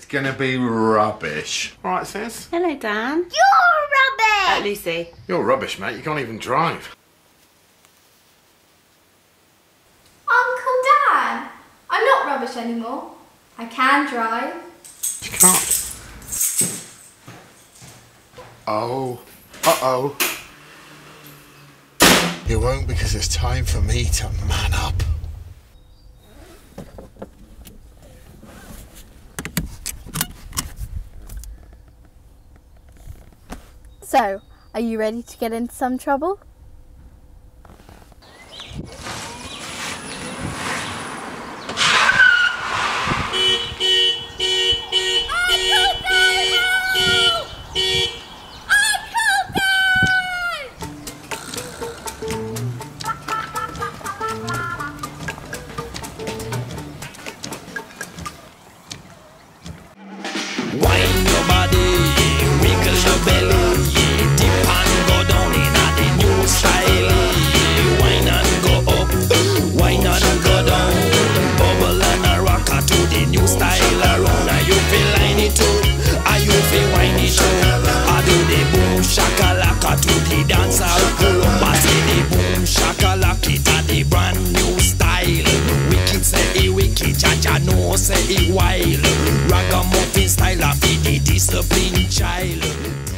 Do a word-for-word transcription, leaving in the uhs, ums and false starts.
it's gonna be rubbish. Alright, sis. Hello, Dan. You're rubbish! Uh, Lucy. You're rubbish, mate. You can't even drive. Uncle Dan, I'm not rubbish anymore. I can drive. You can't. Oh. Uh-oh. You won't, because it's time for me to man up. So, are you ready to get into some trouble? Say it wild, ragamuffin style of the disciplined child.